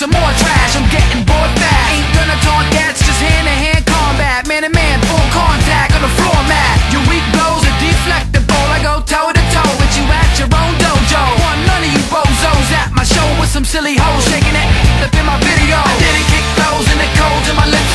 some more trash, I'm getting bored fast. Ain't gonna taunt, that's just hand-to-hand combat. Man-to-man, full contact on the floor mat. Your weak blows are deflectable. I go toe-to-toe with you at your own dojo. Want none of you bozos at my show with some silly hoes shaking it up in my video. I didn't kick those in the cold in my lips.